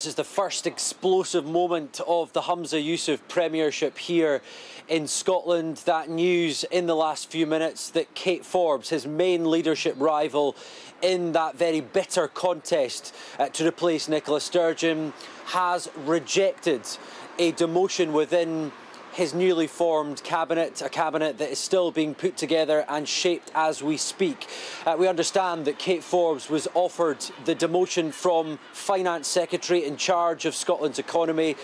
This is the first explosive moment of the Humza Yousaf premiership here in Scotland. That news in the last few minutes that Kate Forbes, his main leadership rival in that very bitter contest to replace Nicola Sturgeon, has rejected a demotion within his newly formed cabinet, a cabinet that is still being put together and shaped as we speak. We understand that Kate Forbes was offered the demotion from Finance Secretary in charge of Scotland's economy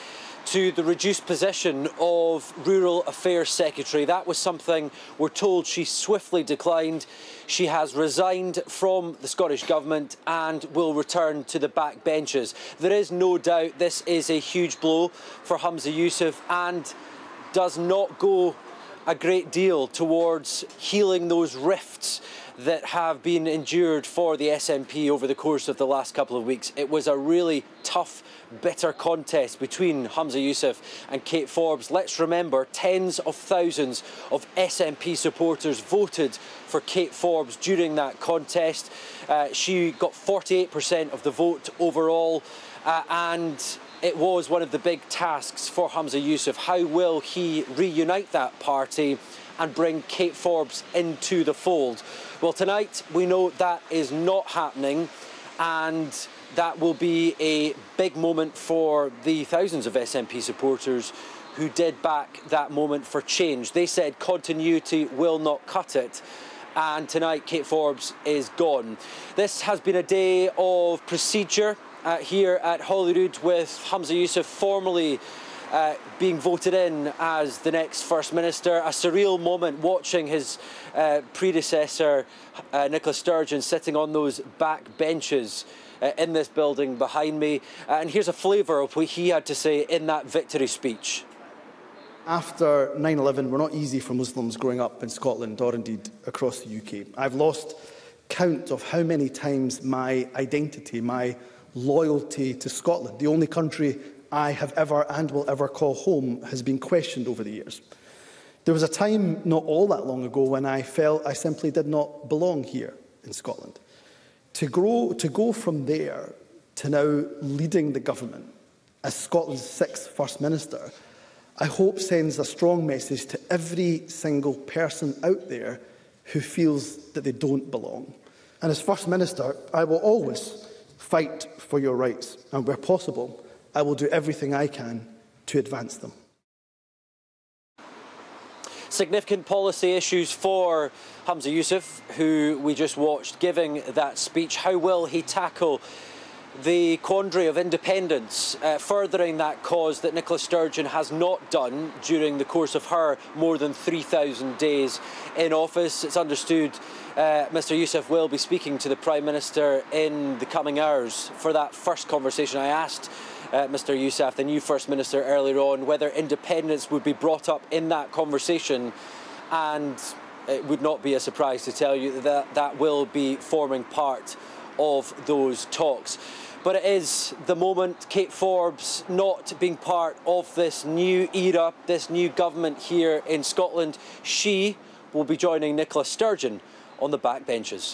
to the reduced position of Rural Affairs Secretary. That was something we're told she swiftly declined. She has resigned from the Scottish Government and will return to the backbenches. There is no doubt this is a huge blow for Humza Yousaf and does not go a great deal towards healing those rifts that have been endured for the SNP over the course of the last couple of weeks. It was a really tough, bitter contest between Humza Yousaf and Kate Forbes. Let's remember, tens of thousands of SNP supporters voted for Kate Forbes during that contest. She got 48% of the vote overall, and it was one of the big tasks for Humza Yousaf. How will he reunite that party and bring Kate Forbes into the fold? Well, tonight we know that is not happening, and that will be a big moment for the thousands of SNP supporters who did back that moment for change. They said continuity will not cut it. And tonight, Kate Forbes is gone. This has been a day of procedure here at Holyrood, with Humza Yousaf formally being voted in as the next First Minister. A surreal moment watching his predecessor, Nicola Sturgeon, sitting on those back benches in this building behind me. And here's a flavour of what he had to say in that victory speech. After 9/11, we're not easy for Muslims growing up in Scotland or indeed across the UK. I've lost count of how many times my identity, my loyalty to Scotland, the only country I have ever and will ever call home, has been questioned over the years. There was a time not all that long ago when I felt I simply did not belong here in Scotland. To go from there to now leading the government as Scotland's sixth First Minister, I hope sends a strong message to every single person out there who feels that they don't belong. And as First Minister, I will always fight for your rights, and where possible, I will do everything I can to advance them. Significant policy issues for Humza Yousaf, who we just watched giving that speech. How will he tackle the quandary of independence, furthering that cause that Nicola Sturgeon has not done during the course of her more than 3,000 days in office? It's understood Mr Yousaf will be speaking to the Prime Minister in the coming hours for that first conversation. I asked Mr Yousaf, the new First Minister, earlier on whether independence would be brought up in that conversation, and it would not be a surprise to tell you that that will be forming part of those talks. But it is the moment, Kate Forbes not being part of this new era, this new government here in Scotland. She will be joining Nicola Sturgeon on the backbenches.